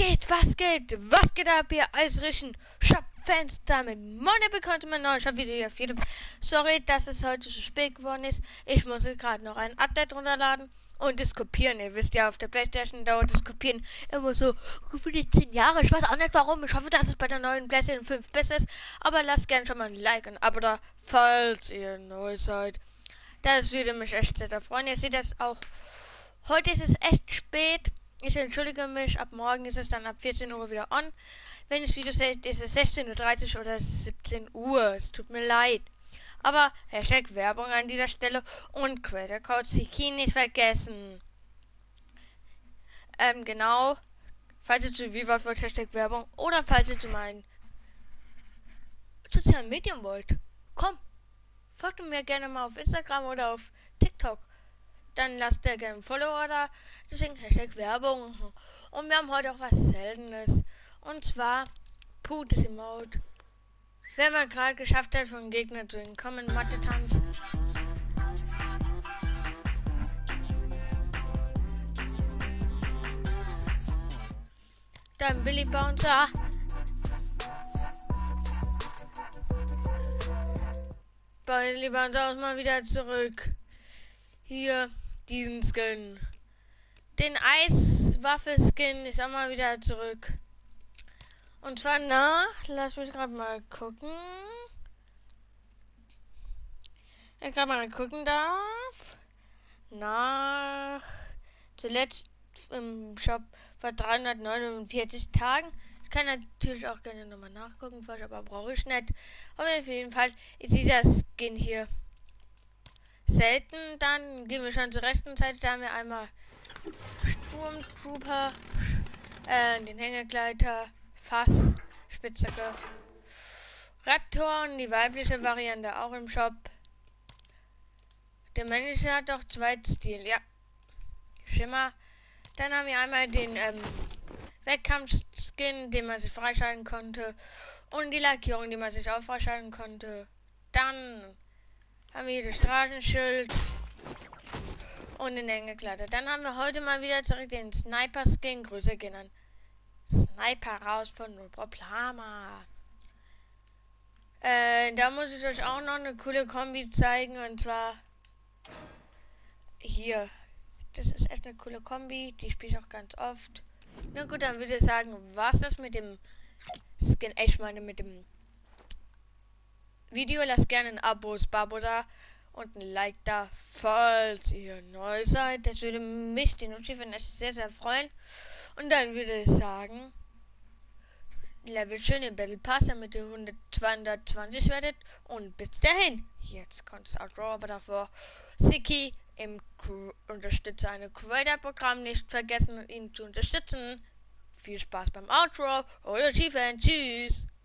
Was geht ab, ihr eisrischen Shop-Fans? Damit moin, bekommt mein neues Shop-Video hier auf YouTube. Sorry, dass es heute so spät geworden ist. Ich muss gerade noch ein Update runterladen und das Kopieren. Ihr wisst ja, auf der Playstation dauert das Kopieren immer so gefühlt 10 Jahre. Ich weiß auch nicht warum. Ich hoffe, dass es bei der neuen Playstation 5 besser ist. Aber lasst gerne schon mal ein Like und ein Abo da, falls ihr neu seid. Das würde mich echt sehr freuen. Ihr seht das auch. Heute ist es echt spät. Ich entschuldige mich, ab morgen ist es dann ab 14 Uhr wieder on. Wenn ihr das Video seht, ist es 16:30 Uhr oder 17 Uhr. Es tut mir leid. Aber Hashtag Werbung an dieser Stelle und Creator Code Siki nicht vergessen. Genau. Falls ihr zu Viva wollt, Hashtag Werbung. Oder falls ihr zu meinen sozialen Medien wollt. Komm, folgt mir gerne mal auf Instagram oder auf TikTok. Dann lasst ihr gerne einen Follower da, deswegen Hashtag Werbung. Und wir haben heute auch was Seltenes. Und zwar, das Emote. Wenn man gerade geschafft hat, von Gegner zu entkommen, Mathe-Tanz. Dann Billy Bouncer. Billy Bouncer ist mal wieder zurück. Hier. Diesen Skin. Den Eiswaffe-Skin ist auch mal wieder zurück. Und zwar nach, lass mich gerade mal gucken. Wenn ich gerade mal gucken darf. Nach zuletzt im Shop vor 349 Tagen. Ich kann natürlich auch gerne nochmal nachgucken, aber brauche ich nicht. Aber auf jeden Fall ist dieser Skin hier selten. Dann gehen wir schon zur rechten Seite, da haben wir einmal Sturmtrooper, den Hängegleiter, Fass, Spitzhacke, Raptor und die weibliche Variante auch im Shop. Der männliche hat doch zwei Stil, ja, Schimmer. Dann haben wir einmal den Wettkampf-Skin, den man sich freischalten konnte, und die Lackierung, die man sich auch freischalten konnte. Dann haben wir hier das Straßenschild und den Hängekletter. Dann haben wir heute mal wieder zurück den Sniper-Skin. Grüße gehen an Sniper raus von NULLPROBLAMA. Da muss ich euch auch noch eine coole Kombi zeigen. Und zwar hier. Das ist echt eine coole Kombi. Die spiele ich auch ganz oft. Na gut, dann würde ich sagen, was das mit dem Skin. Ich meine mit dem Video, lasst gerne ein Abo, Babo da und ein Like da, falls ihr neu seid. Das würde mich, den OG FAN, sehr, sehr freuen. Und dann würde ich sagen, level schön den Battle Pass, damit ihr 220 werdet. Und bis dahin, jetzt kommt das Outro, aber davor, Siki im Unterstützer eine Creator-Programm, nicht vergessen, ihn zu unterstützen. Viel Spaß beim Outro, euer OG FAN, tschüss!